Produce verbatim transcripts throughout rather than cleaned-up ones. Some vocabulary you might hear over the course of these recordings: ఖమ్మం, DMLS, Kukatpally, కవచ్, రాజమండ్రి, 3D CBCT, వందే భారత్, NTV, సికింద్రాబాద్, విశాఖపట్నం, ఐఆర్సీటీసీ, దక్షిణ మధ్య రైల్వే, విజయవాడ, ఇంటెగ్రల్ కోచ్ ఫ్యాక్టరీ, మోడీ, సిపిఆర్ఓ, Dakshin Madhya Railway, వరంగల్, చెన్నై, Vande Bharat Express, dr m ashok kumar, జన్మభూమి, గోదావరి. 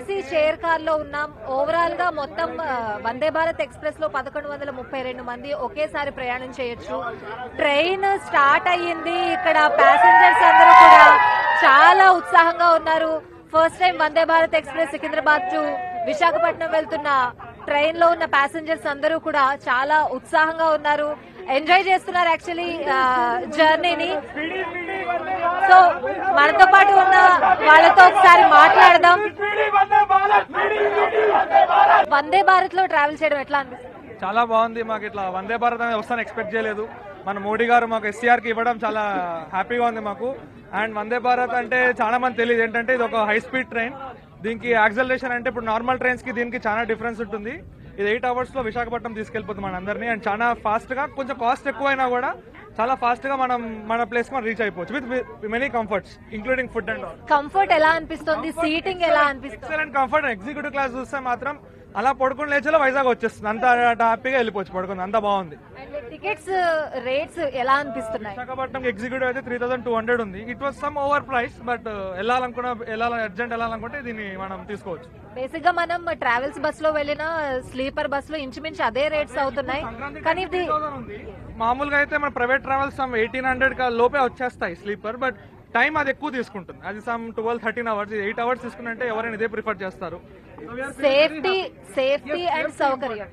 చేసి share car లో ఉన్నాం. ఓవరాల్ గా మొత్తం వందే భారత్ ఎక్స్ప్రెస్ లో పదకొండు వందల ముప్పై రెండు మంది ఒకేసారి ప్రయాణం చేయొచ్చు. ట్రైన్ స్టార్ట్ అయ్యింది. ఇక్కడ ప్యాసింజర్స్ అందరూ కూడా చాలా ఉత్సాహంగా ఉన్నారు. First time వందే భారత్ express సికింద్రాబాద్ to విశాఖపట్నం వెళ్తున్న ట్రైన్ లో ఉన్న ప్యాసింజర్స్ అందరూ కూడా చాలా ఉత్సాహంగా ఉన్నారు, ఎంజాయ్ చేస్తున్నారు యాక్చువల్లీ జర్నీని. సో మనతో పాటు ఉన్న వాళ్ళతో ఒకసారి మాట్లాడదాం. వందే భారత్ లో ట్రావెల్ చేయడం ఎట్లా అనిపిస్తుంది? చాలా బాగుంది. మాకు ఇట్లా వందే భారత్ అనేది వస్తాను ఎక్స్పెక్ట్ చేయలేదు. మన మోడీ గారు మాకు ఎస్సీఆర్ కి ఇవ్వడం చాలా హ్యాపీగా ఉంది మాకు. అండ్ వందే భారత్ అంటే చాలా మంది తెలియదు ఏంటంటే ఇది ఒక హై స్పీడ్ ట్రైన్. దీనికి యాక్సలరేషన్ అంటే ఇప్పుడు నార్మల్ ట్రైన్స్ కి దీనికి చాలా డిఫరెన్స్ ఉంటుంది. ఇది ఎయిట్ అవర్స్ లో విశాఖపట్నం తీసుకెళ్లిపోతుంది మన అందరినీ. అండ్ చాలా ఫాస్ట్ గా, కొంచెం కాస్ట్ ఎక్కువైనా కూడా చాలా ఫాస్ట్ గా మనం మన ప్లేస్ కి మనం రీచ్ అయిపోవచ్చు with many comforts including food and comfort. ఎలా అనిపిస్తుంది సీటింగ్? ఎలా అనిపిస్తుంది? Excellent comfort. ఎగ్జిక్యూటివ్ క్లాస్ చూస్తే మాత్రం అలా పడుకుని లేచేలా వైజాగ్ వచ్చేస్తుంది. అంత హ్యాపీగా వెళ్ళిపోవచ్చు పడుకుని. అంత బాగుంది. టికెట్స్ రేట్స్ ఎలా అనిపిస్తున్నాయి? విశాఖపట్నం ఎగ్జిక్యూటివ్ అయితే త్రీ థౌసండ్ టూ హండ్రెడ్ ఉంది. It was some over price, but వెళ్ళాలనుకున్నా వెళ్ళాలి అర్జెంట్ వెళ్ళాలనుకుంటే దీన్ని మనం తీసుకోవచ్చు. బేసిక్ గా మనం ట్రావెల్స్ బస్ లో వెళ్ళిన స్లీపర్ బస్ లో ఇంచుమించు అదే రేట్స్ అవుతున్నాయి. కానీ మామూలుగా అయితే మన ప్రైవేట్ ట్రావెల్స్ ఎయిటీన్ హండ్రెడ్ లోపే వచ్చేస్తాయి స్లీపర్, బట్ టైం అది ఎక్కువ తీసుకుంటుంది. అది some twelve thirteen hours eight hours తీసుకుంటే ఎవరైనా ఇదే ప్రిఫర్ చేస్తారు. సేఫ్టీ సేఫ్టీ అండ్ సౌకర్యం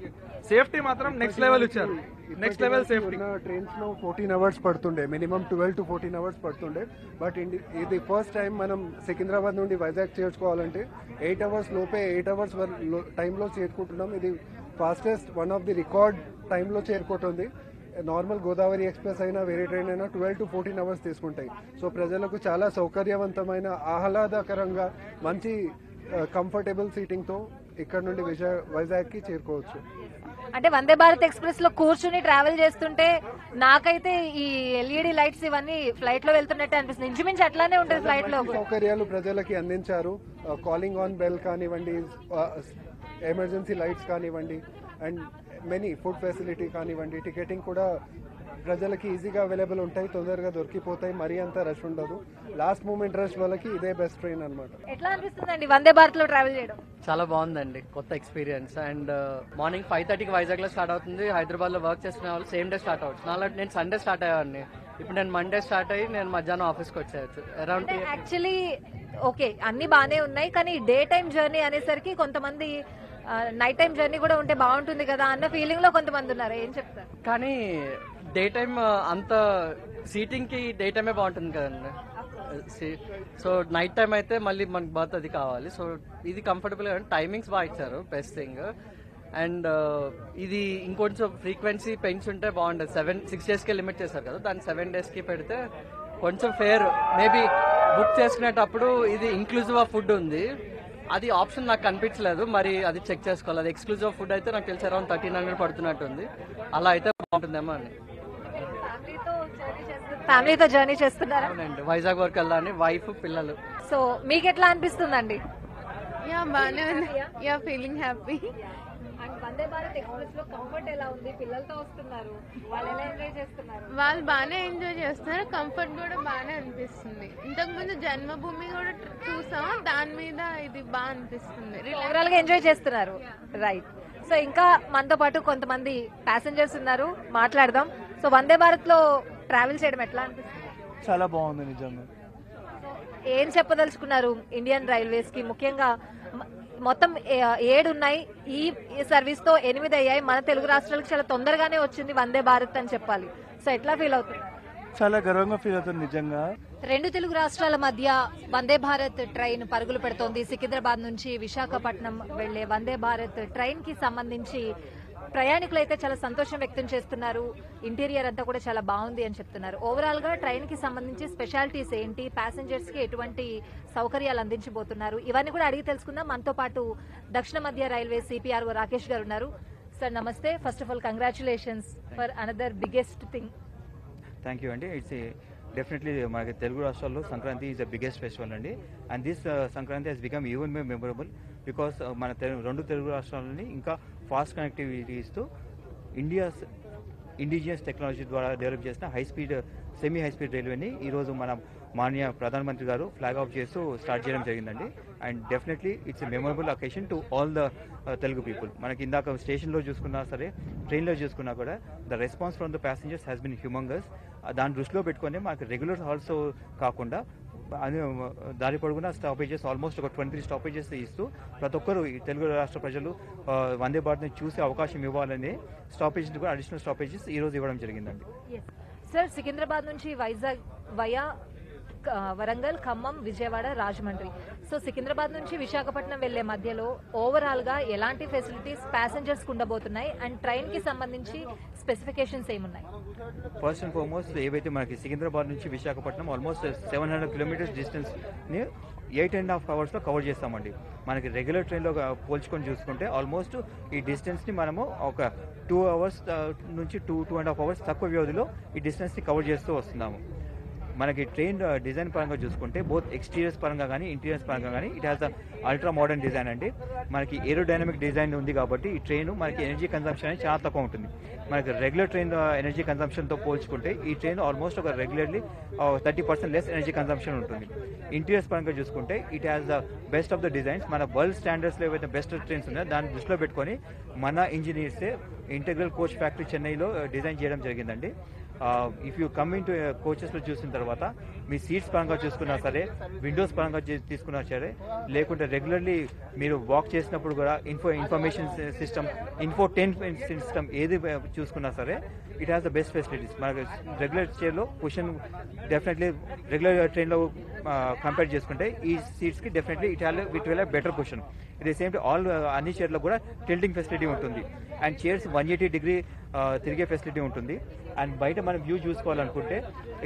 సేఫ్టీ మాత్రం నెక్స్ట్ లెవెల్ ఇచ్చారు. Next level safety. ట్రైన్స్ లో ఫోర్టీన్ అవర్స్ పడుతుండే, minimum twelve to fourteen hours పడుతుండే, బట్ ఇది ఫస్ట్ టైం మనం సికింద్రాబాద్ నుండి వైజాగ్ చేర్చుకోవాలంటే ఎయిట్ అవర్స్ లోపే ఎయిట్ అవర్స్ టైంలో చేరుకుంటున్నాం. ఇది fastest one of the record టైంలో చేరుకుంటుంది. నార్మల్ గోదావరి ఎక్స్ప్రెస్ అయినా వేరే ట్రైన్ అయినా ట్వెల్వ్ టు ఫోర్టీన్ అవర్స్ తీసుకుంటాయి. సో ప్రజలకు చాలా సౌకర్యవంతమైన, ఆహ్లాదకరంగా, మంచి కంఫర్టబుల్ సీటింగ్ తో ఇక్కడ నుండి వైజాగ్ కి చేరుకోవచ్చు. అంటే వందే భారత్ ఎక్స్ప్రెస్ లో కూర్చుని ట్రావెల్ చేస్తుంటే నాకైతే ఈ ఎల్ఈడి లైట్స్ ఇవన్నీ ఫ్లైట్ లో వెళ్తున్నట్టే అనిపిస్తుంది. ఇంచుమించు అట్లానే ఉంటుంది ఫ్లైట్ లో. సౌకర్యాలు ప్రజలకి అందించారు. కాలింగ్ ఆన్ బెల్ కానివ్వండి, ఎమర్జెన్సీ లైట్స్ కానివ్వండి, అండ్ మెనీ ఫుడ్ ఫెసిలిటీ కానివ్వండి, టికెటింగ్ కూడా ప్రజలకి ఈజీగా అవైలబుల్ ఉంటాయి, తొందరగా దొరికిపోతాయి, మరీ అంత రష్ ఉండదు. లాస్ట్ మూమెంట్ రష్ వాళ్ళకి ఇదే బెస్ట్ ట్రైన్ అనమాట. ఎట్లా అనిపిస్తుందండి వందే భారత్ లో ట్రావెల్ చేయడం? చాలా బాగుందండి, కొత్త ఎక్స్పీరియన్స్. అండ్ మార్నింగ్ ఫైవ్ థర్టీకి వైజాగ్ లో స్టార్ట్ అవుతుంది. హైదరాబాద్ లో వర్క్ చేసిన వాళ్ళు సేమ్ డే స్టార్ట్ అవ్వచ్చు. నాలో నేను సండే స్టార్ట్ అయ్యేవాడిని, ఇప్పుడు నేను మండే స్టార్ట్ అయ్యి నేను మధ్యాహ్నం ఆఫీస్కి వచ్చేయచ్చు. అరౌండ్ యాక్చువల్లీ ఓకే అన్ని బాగానే ఉన్నాయి, కానీ డే టైమ్ జర్నీ అనేసరికి కొంతమంది నైట్ టైం జర్నీ కూడా ఉంటే బాగుంటుంది కదా అన్న ఫీలింగ్ లో కొంతమంది ఉన్నారు. ఏం చెప్తారు? కానీ డే టైం అంత సీటింగ్ కి డే టైమే బాగుంటుంది కదండి. సో నైట్ టైం అయితే మళ్ళీ మనకి బర్త్ అది కావాలి. సో ఇది కంఫర్టబుల్ గా టైమింగ్స్ బాగా ఇచ్చారు, బెస్ట్ థింగ్. అండ్ ఇది ఇంకొంచెం ఫ్రీక్వెన్సీ పెంచుంటే బాగుంటుంది. సెవెన్ సిక్స్ డేస్ కి లిమిట్ చేశారు కదా, దాన్ని సెవెన్ డేస్ కి పెడితే కొంచెం ఫేర్. మేబీ బుక్ చేసుకునేటప్పుడు ఇది ఇంక్లూజివ్ ఆఫ్ ఫుడ్ ఉంది, అది ఆప్షన్ నాకు కనిపించలేదు, మరి అది చెక్ చేసుకోవాలి. అది ఎక్స్క్లూజివ్ ఫుడ్ అయితే నాకు తెలిసి అరౌండ్ థర్టీన్ హండ్రెడ్ పడుతున్నట్టుంది. అలా అయితే బాగుంటుందేమో అని. ఫ్యామిలీతో జర్నీ చేస్తున్నారా? అవునండి, వైజాగ్ వరకు వెళ్ళాలని, వైఫ్ పిల్లలు. సో మీకు ఎట్లా అనిపిస్తుందండి? యా బానే ఉంది. Yeah feeling happy. And వందే భారత్ express లో కంఫర్ట్ ఎలా ఉంది? పిల్లలతో వస్తున్నారు, వాళ్ళు ఎలా ఎంజాయ్ చేస్తున్నారు? వాళ్ళు బాగానే ఎంజాయ్ చేస్తున్నారు, కంఫర్ట్ కూడా బాగానే అనిపిస్తుంది. ఇంతకుముందు జన్మభూమి కూడా చూసాం, దాని మీద ఇది బాగా అనిపిస్తుంది. ఓవరాల్ గా ఎంజాయ్ చేస్తున్నారు. రైట్. సో ఇంకా మనతో పాటు కొంతమంది ప్యాసింజర్స్ ఉన్నారు, మాట్లాడదాం. సో వందే భారత్ లో ట్రావెల్ చేయడం ఎట్లా అనిపిస్తుంది? చాలా బాగుంది నిజంగా. ఏం చెప్పదలుచుకున్నారు ఇండియన్ రైల్వేస్ కి? ముఖ్యంగా మొత్తం ఏడు ఉన్నాయి, ఈ సర్వీస్ తో ఎనిమిది అయ్యాయి. మన తెలుగు రాష్ట్రాలకు చాలా తొందరగానే వచ్చింది వందే భారత్ అని చెప్పాలి. సో ఎట్లా ఫీల్ అవుతుంది? చాలా గర్వంగా ఫీల్ అవుతుంది నిజంగా. రెండు తెలుగు రాష్ట్రాల మధ్య వందే భారత్ ట్రైన్ పరుగులు పెడుతోంది. సికింద్రాబాద్ నుంచి విశాఖపట్నం వెళ్లే వందే భారత్ ట్రైన్ కి సంబంధించి ప్రయాణికులు అయితే చాలా సంతోషం వ్యక్తం చేస్తున్నారు. ఇంటీరియర్ అంతా కూడా చాలా బాగుంది అని చెప్తున్నారు. ఓవరాల్ గా ట్రైన్ కి సంబంధించి స్పెషాలిటీస్ ఏంటి, ప్యాసింజర్స్ కి ఎటువంటి సౌకర్యాలు అందించబోతున్నారు, ఇవన్నీ కూడా అడిగి తెలుసుకుందాం. మనతో పాటు దక్షిణ మధ్య రైల్వే సిపిఆర్ఓ రాకేష్ గారు ఉన్నారు. సార్ నమస్తే. First of all congratulations for another biggest thing. Thank you అండి. ఇట్స్ డెఫినెట్లీ మనకి తెలుగు రాష్ట్రాల్లో Sankranti is the biggest festival అండి. And this Sankranti has become even more memorable because మన రెండు తెలుగు రాష్ట్రాలని ఇంకా ఫాస్ట్ కనెక్టివిటీ ఇస్తూ ఇండియాస్ ఇండిజియస్ టెక్నాలజీ ద్వారా డెవలప్ చేసిన high speed semi high speed రైల్వేని ఈరోజు మన మాన్య ప్రధానమంత్రి గారు ఫ్లాగ్ ఆఫ్ చేస్తూ స్టార్ట్ చేయడం జరిగిందండి. and definitely it's a memorable occasion to all the uh, Telugu people. Manakindaka station lo chusukunna sare, train lo chusukunna kuda, the response from the passengers has been humongous. Dan Ruslo petkone manaku regulars also kaakunda దారి పొడుగునా stoppages almost ఒక twenty three stoppages ఇస్తూ ప్రతి ఒక్కరు తెలుగు రాష్ట్ర ప్రజలు వందే భారత్ని చూసే అవకాశం ఇవ్వాలని స్టాపేజ్ కూడా అడిషనల్ స్టాపేజెస్ ఈ రోజు ఇవ్వడం జరిగిందండి. సార్, సికింద్రాబాద్ నుంచి వైజాగ్ వయా వరంగల్, ఖమ్మం, విజయవాడ, రాజమండ్రి, సో సికింద్రాబాద్ నుంచి విశాఖపట్నం వెళ్లే మధ్యలో ఓవరాల్ గా ఎలాంటి ఫెసిలిటీస్ ప్యాసింజర్స్ కు ఉండబోతున్నాయి అండ్ ట్రైన్ కి సంబంధించి స్పెసిఫికేషన్స్ ఏమున్నాయి? ఫస్ట్ అండ్ ఫార్మోస్ట్ ఏవైతే మనకి సికింద్రాబాద్ నుంచి విశాఖపట్నం almost seven hundred kilometres distance ని ఎయిట్ అండ్ హాఫ్ అవర్స్ లో కవర్ చేస్తామండి. మనకి రెగ్యులర్ ట్రైన్లో పోల్చుకొని చూసుకుంటే ఆల్మోస్ట్ ఈ డిస్టెన్స్ ని మనము ఒక టూ అవర్స్ నుంచి two two and half hours తక్కువ వ్యవధిలో ఈ డిస్టెన్స్ ని కవర్ చేస్తూ వస్తున్నాము. మనకి ట్రైన్ డిజైన్ పరంగా చూసుకుంటే బోత్ ఎక్స్టీరియర్స్ పరంగా కానీ ఇంటీరియర్స్ పరంగా కానీ it has a ultra modern design అండి. మనకి ఏరోడైనమిక్ డిజైన్ ఉంది కాబట్టి ఈ ట్రైన్ మనకి ఎనర్జీ కన్సంప్షన్ అనేది చాలా తక్కువ ఉంటుంది. మనకి రెగ్యులర్ ట్రైన్ ఎనర్జీ కన్సంప్షన్తో పోల్చుకుంటే ఈ ట్రైన్ ఆల్మోస్ట్ ఒక regularly thirty percent less energy consumption ఉంటుంది. ఇంటీరియర్స్ పరంగా చూసుకుంటే it has the best of the designs. మన వరల్డ్ స్టాండర్డ్స్లో ఏవైతే బెస్ట్ ట్రైన్స్ ఉన్నాయో దాన్ని దృష్టిలో పెట్టుకొని మన ఇంజనీర్సే ఇంటెగ్రల్ కోచ్ ఫ్యాక్టరీ చెన్నైలో డిజైన్ చేయడం జరిగిందండి. If you come in to coaches లో చూసిన తర్వాత మీ సీట్స్ పరంగా చూసుకున్నా సరే, విండోస్ పరంగా తీసుకున్నా సరే, లేకుంటే రెగ్యులర్లీ మీరు వాక్ చేసినప్పుడు కూడా info information system, infotainment system ఏది చూసుకున్నా సరే it has the best facilities. మనకు రెగ్యులర్ చైర్లో క్వశ్చన్ డెఫినెట్లీ రెగ్యులర్ ట్రైన్లో కంపేర్ చేసుకుంటే ఈ సీట్స్కి definitely it has it will have better question. ఇదే సేమ్ ఆల్ అన్ని చైర్లో కూడా టిల్టింగ్ ఫెసిలిటీ ఉంటుంది and chairs one eighty degree తిరిగే ఫెసిలిటీ ఉంటుంది. అండ్ బయట మనం వ్యూ చూసుకోవాలనుకుంటే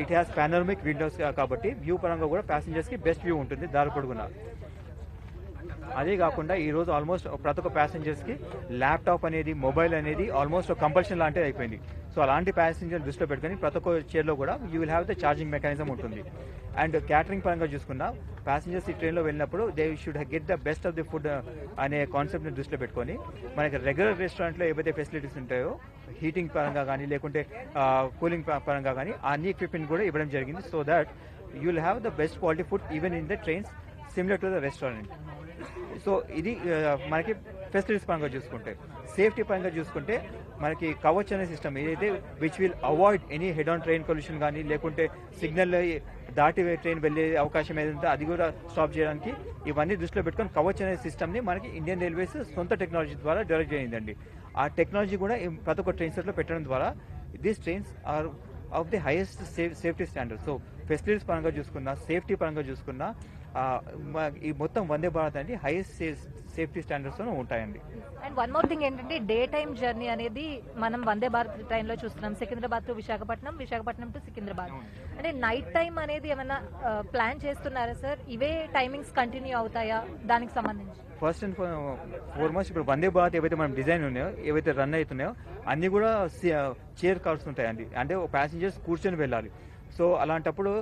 ఇట్ హ్యాస్ పానోరమిక్ విండోస్ కాబట్టి వ్యూ పరంగా కూడా ప్యాసింజర్స్కి బెస్ట్ వ్యూ ఉంటుంది దారి పొడుగునా. అదే కాకుండా ఈరోజు ఆల్మోస్ట్ ప్రతి ఒక్క ప్యాసింజర్స్కి ల్యాప్టాప్ అనేది, మొబైల్ అనేది ఆల్మోస్ట్ కంపల్షన్ లాంటిది అయిపోయింది. సో అలాంటి ప్యాసింజర్ దృష్టిలో పెట్టుకుని ప్రతి ఒక్క చైర్లో కూడా you will have the charging mechanism ఉంటుంది. అండ్ క్యాటరింగ్ పరంగా చూసుకున్నా ప్యాసింజర్స్ ఈ ట్రైన్లో వెళ్ళినప్పుడు they should get the best of the food అనే కాన్సెప్ట్ని దృష్టిలో పెట్టుకొని మనకి రెగ్యులర్ రెస్టారెంట్లో ఏవైతే ఫెసిలిటీస్ ఉంటాయో హీటింగ్ పరంగా కానీ లేకుంటే కూలింగ్ పరంగా కానీ అన్ని ఎక్విప్మెంట్ కూడా ఇవ్వడం జరిగింది. So that you will have the best quality food even in the trains similar to the restaurant. So ఇది మనకి ఫెసిలిటీస్ పరంగా చూసుకుంటే. సేఫ్టీ పరంగా చూసుకుంటే మనకి కవచ్ అనే సిస్టమ్ ఏదైతే which will avoid any head on train collision కానీ లేకుంటే సిగ్నల్ దాటి ట్రైన్ వెళ్ళే అవకాశం ఏదంటే అది కూడా స్టాప్ చేయడానికి ఇవన్నీ దృష్టిలో పెట్టుకొని కవచ్ అనే సిస్టమ్ని మనకి ఇండియన్ రైల్వేస్ సొంత టెక్నాలజీ ద్వారా డెవలప్ చేయిందండి. ఆ టెక్నాలజీ కూడా ప్రతి ఒక్క ట్రైన్ సెట్లో పెట్టడం ద్వారా these trains are of the highest safety standard. So facilities పరంగా చూసుకున్నా, సేఫ్టీ పరంగా చూసుకున్నా ఈ మొత్తం వందే భారత్ అనేది హైయెస్ట్ సేఫ్టీ స్టాండర్డ్స్ ఉంటాయండి. అండ్ వన్ మోర్ థింగ్ ఏంటంటే డే టైమ్ జర్నీ అనేది మనం వందే భారత్ ట్రైన్లో చూస్తున్నాం. సికింద్రాబాద్ టు విశాఖపట్నం, విశాఖపట్నం టు సికింద్రాబాద్ అంటే నైట్ టైం అనేది ఏమైనా ప్లాన్ చేస్తున్నారా సార్? ఇవే టైమింగ్స్ కంటిన్యూ అవుతాయా దానికి సంబంధించి? ఫస్ట్ అండ్ ఫార్మోస్ట్ ఇప్పుడు వందే భారత్ ఏవైతే మనం డిజైన్ ఉన్నాయో ఏవైతే రన్ అవుతున్నాయో అన్ని కూడా చైర్ కార్స్ ఉంటాయండి. అంటే ప్యాసింజర్స్ కూర్చొని వెళ్ళాలి. సో అలాంటప్పుడు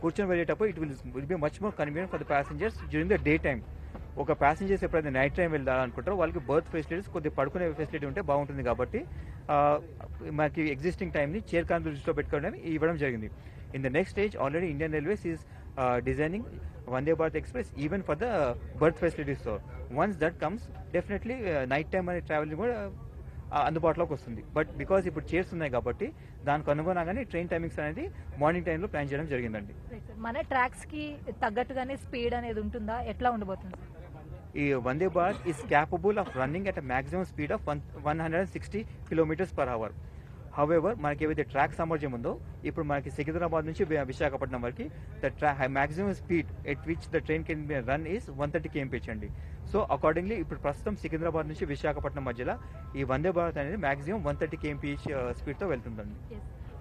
కూర్చొని వెళ్ళేటప్పుడు it will will be much more convenient for the passengers during the day time. ఒక ప్యాసింజర్స్ ఎప్పుడైతే నైట్ టైం వెళ్ళాలనుకుంటారో వాళ్ళకి బర్త్ ఫెసిలిటీస్ కొద్దిగా పడుకునే ఫెసిలిటీ ఉంటే బాగుంటుంది కాబట్టి మనకి ఎగ్జిస్టింగ్ టైంని చైర్ కార్ దృష్టిలో పెట్టుకోవడం ఇవ్వడం జరిగింది. In the next stage already Indian railways is designing వందే భారత్ express even for the berth facilities. So once that comes definitely night time అనే ట్రావెలింగ్ కూడా అందుబాటులోకి వస్తుంది. బట్ బికాస్ ఇప్పుడు చైర్స్ ఉన్నాయి కాబట్టి దానికి అనుగుణంగానే ట్రైన్ టైమింగ్స్ అనేది మార్నింగ్ టైంలో ప్లాన్ చేయడం జరిగిందండి. మన ట్రాక్స్ కి తగ్గట్టుగానే స్పీడ్ అనేది ఉంటుందా? ఎట్లా ఉండబోతుంది? ఈ వందే భారత్ is capable of running at maximum speed of one one hundred and sixty kilometres per hour. However మనకి ఏవైతే ట్రాక్ సామర్థ్యం ఉందో ఇప్పుడు మనకి సికింద్రాబాద్ నుంచి విశాఖపట్నం వరకు ద ట్రా maximum speed at which the train can run is one thirty KMPH అండి. సో అకార్డింగ్లీ ఇప్పుడు ప్రస్తుతం సికింద్రాబాద్ నుంచి విశాఖపట్నం మధ్యలో ఈ వందే భారత్ అనేది మాక్సిమం వన్ థర్టీ కేఎంపీహెచ్ స్పీడ్తో వెళ్తుందండి.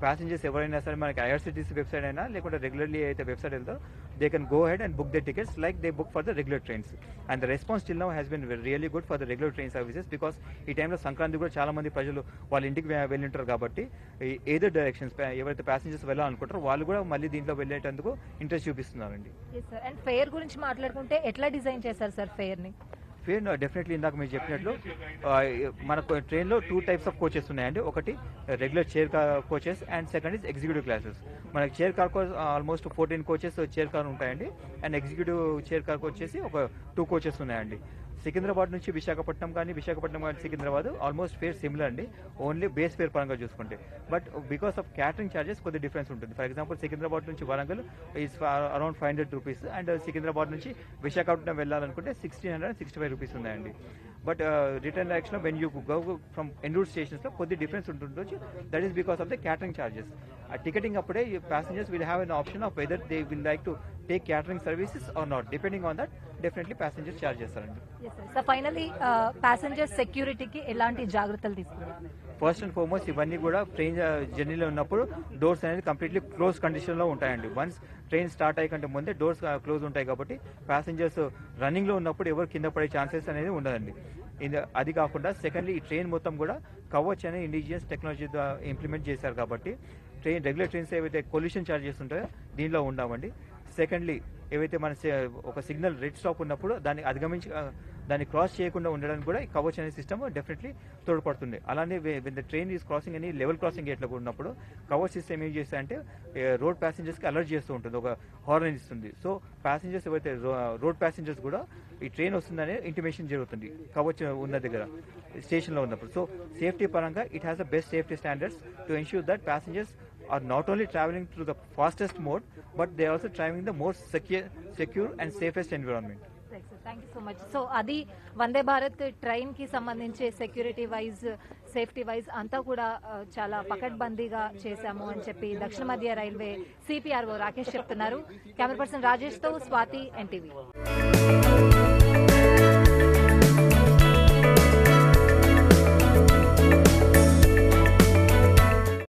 ప్యాసింజర్స్ ఎవరైనా సరే మనకి ఐఆర్సీటీసీ వెబ్సైట్ అయినా లేకుంటే రెగ్యులర్లీ అయితే వెబ్సైట్ వెళ్తారో they can go head and book the tickets like they book for the regular trains. And the response till now has been really good for the regular train services because ఈ టైంలో సంక్రాంతి కూడా చాలా మంది ప్రజలు వాళ్ళ ఇంటికి వెళ్ళి ఉంటారు కాబట్టి ఏదో డైరెక్షన్స్ ఎవరైతే ప్యాసింజర్స్ వెళ్ళాలనుకుంటారో వాళ్ళు కూడా మళ్ళీ దీంట్లో వెళ్ళేటందుకు ఇంట్రెస్ట్ చూపిస్తున్నారండి. అండ్ ఫేర్ గురించి మాట్లాడుకుంటే ఎట్లా డిజైన్ చేశారు సార్ ఫేర్ని? ఫేర్ డెఫినెట్లీ ఇందాక మీరు చెప్పినట్లు మనకు ట్రైన్లో టూ టైప్స్ ఆఫ్ కోచెస్ ఉన్నాయండి. ఒకటి regular chair car coaches and second is executive classes. మనకి chair car almost fourteen coaches chair car ఉంటాయండి అండ్ ఎగ్జిక్యూటివ్ చైర్ కార్ వచ్చేసి ఒక టూ కోచెస్ ఉన్నాయండి. సికింద్రాబాద్ నుంచి విశాఖపట్నం కానీ విశాఖపట్నం కానీ సికింద్రాబాద్ ఆల్మోస్ట్ ఫేర్ సిమిలర్ అండి, ఓన్లీ బేస్ ఫేర్ పరంగా చూసుకుంటే. But because of catering charges కొద్ది డిఫరెన్స్ ఉంటుంది. ఫర్ ఎగ్జాంపుల్ సికింద్రాబాద్ నుంచి వరంగల్ is around five hundred rupees and సికింద్రాబాద్ నుంచి విశాఖపట్నం వెళ్ళాలనుకుంటే sixteen hundred sixty five rupees ఉన్నాయండి. బట్ రిటర్న్ డైరెక్షన్లో వెన్ యూ గో ఫ్రమ్ ఎండూర్ స్టేషన్స్లో కొద్ది డిఫరెన్స్ ఉంటుండొచ్చు. That is because of the catering charges. ఆ టికెటింగ్ అప్పుడే passengers will have an option of weather they will like to take catering services or not, depending on that definitely passenger charges are under. Yes sir. So finally uh, passenger security ki elanti jagrathalu teeskunnaru? First and foremost ivanni kuda train journey lo unnappudu doors anedi completely closed condition lo untayandi. Once train start అయ్యకంటే ముందే doors close ఉంటాయి కాబట్టి passengers రన్నింగ్లో ఉన్నప్పుడు ఎవరు కింద పడే chances అనేది ఉండదండి. అది కాకుండా సెకండ్లీ ఈ ట్రైన్ మొత్తం కూడా కవచ్ అనే ఇండిజియస్ టెక్నాలజీ ఇంప్లిమెంట్ చేశారు కాబట్టి ట్రైన్ రెగ్యులర్ ట్రైన్స్ ఏవైతే కొల్యూషన్ ఛార్జెస్ ఉంటాయో దీనిలో ఉండవండి. సెకండ్లీ ఏవైతే మన ఒక సిగ్నల్ రెడ్ స్టాప్ ఉన్నప్పుడు దాన్ని అధిగమించి దాన్ని క్రాస్ చేయకుండా ఉండడానికి కూడా ఈ కవచ్ అనే సిస్టమ్ డెఫినెట్లీ తోడ్పడుతుంది. అలానే with the train is crossing అని లెవెల్ క్రాసింగ్ గేట్లో ఉన్నప్పుడు కవచ్ సిస్టమ్ ఏం చేస్తాయంటే రోడ్ ప్యాసింజర్స్కి అలర్ట్ చేస్తూ ఉంటుంది, ఒక హార్న్ ఇస్తుంది. సో ప్యాసింజర్స్ ఎవరైతే రోడ్ ప్యాసింజర్స్ కూడా ఈ ట్రైన్ వస్తుందనే ఇంటిమేషన్ జరుగుతుంది కవచ్ ఉన్న దగ్గర స్టేషన్లో ఉన్నప్పుడు. సో సేఫ్టీ పరంగా it has the best safety standards to ensure that passengers are not only traveling through the fastest mode but they are also traveling the most secure secure and safest environment. Right, sir. Thank you so much. So adi Vande Bharat train ki sambandhinche security wise safety wise anta kuda chaala pakadbandiga chesamu ani cheppi Dakshin Madhya Railway C P R O Rakesh cheptunnaru. Camera person Rajesh tho Swati N T V.